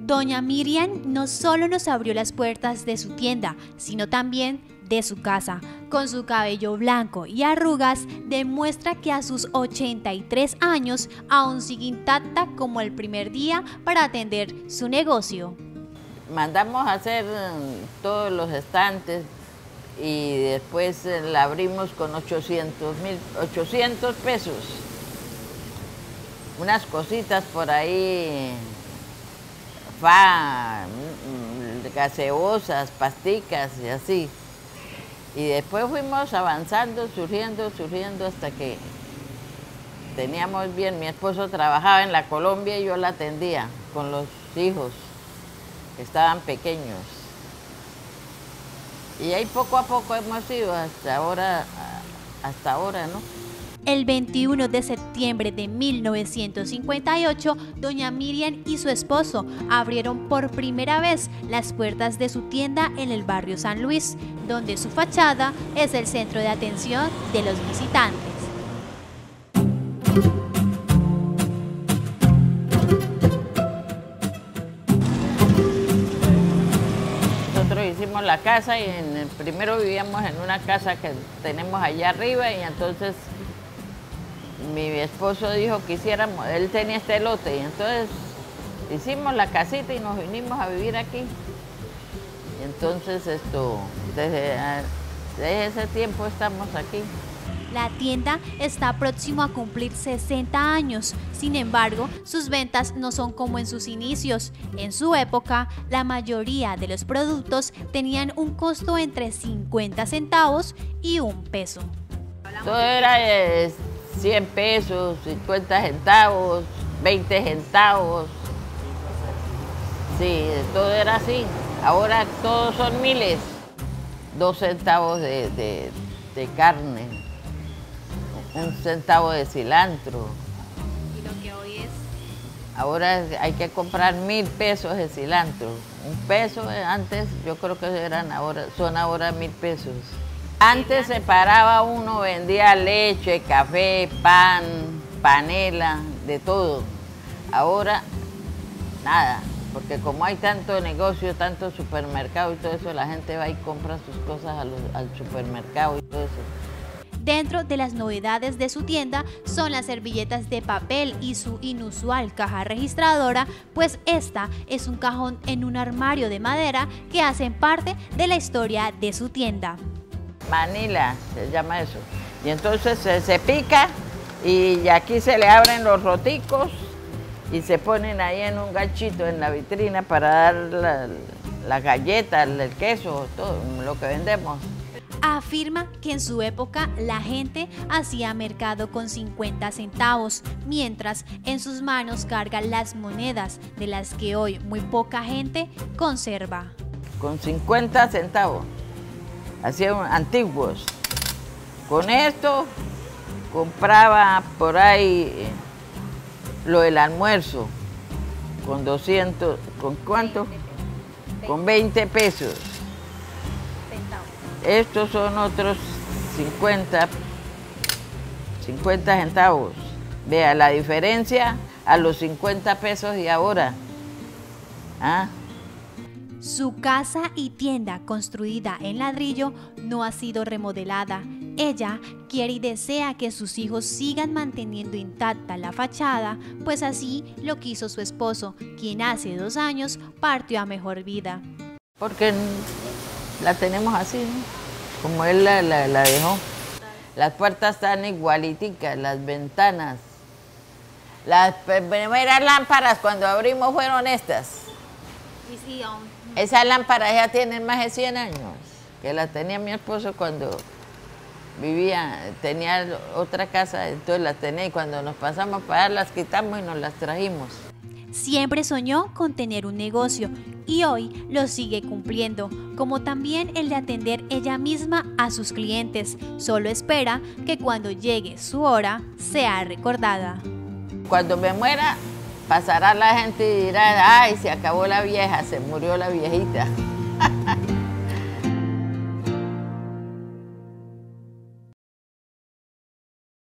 Doña Miriam no solo nos abrió las puertas de su tienda, sino también de su casa. Con su cabello blanco y arrugas, demuestra que a sus 83 años aún sigue intacta como el primer día para atender su negocio. Mandamos a hacer todos los estantes y después la abrimos con 800 pesos. Unas cositas por ahí, gaseosas, pasticas y así. Y después fuimos avanzando, surgiendo hasta que teníamos bien. Mi esposo trabajaba en la Colombia y yo la atendía con los hijos, que estaban pequeños. Y ahí poco a poco hemos ido hasta ahora, ¿no? El 21 de septiembre de 1958, doña Miriam y su esposo abrieron por primera vez las puertas de su tienda en el barrio San Luis, donde su fachada es el centro de atención de los visitantes. Nosotros hicimos la casa y primero vivíamos en una casa que tenemos allá arriba, y entonces mi esposo dijo que hiciéramos, él tenía este lote, y entonces hicimos la casita y nos vinimos a vivir aquí. Y entonces desde ese tiempo estamos aquí. La tienda está próximo a cumplir 60 años, sin embargo, sus ventas no son como en sus inicios. En su época, la mayoría de los productos tenían un costo entre 50 centavos y un peso. Todo era 100 pesos, 50 centavos, 20 centavos. Sí, todo era así. Ahora todos son miles. 2 centavos de carne, 1 centavo de cilantro. ¿Y lo que hoy es? Ahora hay que comprar 1000 pesos de cilantro. 1 peso antes, yo creo que son ahora 1000 pesos. Antes se paraba uno, vendía leche, café, pan, panela, de todo. Ahora, nada, porque como hay tanto negocio, tanto supermercado y todo eso, la gente va y compra sus cosas al supermercado y todo eso. Dentro de las novedades de su tienda son las servilletas de papel y su inusual caja registradora, pues esta es un cajón en un armario de madera que hacen parte de la historia de su tienda. Manila se llama eso, y entonces se pica y aquí se le abren los roticos y se ponen ahí en un ganchito en la vitrina para dar las galletas, el queso, todo lo que vendemos. Afirma que en su época la gente hacía mercado con 50 centavos, mientras en sus manos cargan las monedas de las que hoy muy poca gente conserva. Con 50 centavos. Hacían antiguos. Con esto compraba por ahí lo del almuerzo, con 200, ¿con cuánto? 20. Con 20 pesos. Centavos. Estos son otros 50 centavos. Vea la diferencia a los 50 pesos de ahora. ¿Ah? Su casa y tienda, construida en ladrillo, no ha sido remodelada. Ella quiere y desea que sus hijos sigan manteniendo intacta la fachada, pues así lo quiso su esposo, quien hace 2 años partió a mejor vida. Porque la tenemos así, ¿no? Como él la dejó. Las puertas están igualiticas, las ventanas. Las primeras lámparas cuando abrimos fueron estas. Sí, esas lámparas ya tienen más de 100 años, que las tenía mi esposo cuando vivía, tenía otra casa, entonces las tenía, y cuando nos pasamos para allá las quitamos y nos las trajimos. Siempre soñó con tener un negocio y hoy lo sigue cumpliendo, como también el de atender ella misma a sus clientes. Solo espera que cuando llegue su hora sea recordada. Cuando me muera, pasará la gente y dirá, ay, se acabó la vieja, se murió la viejita.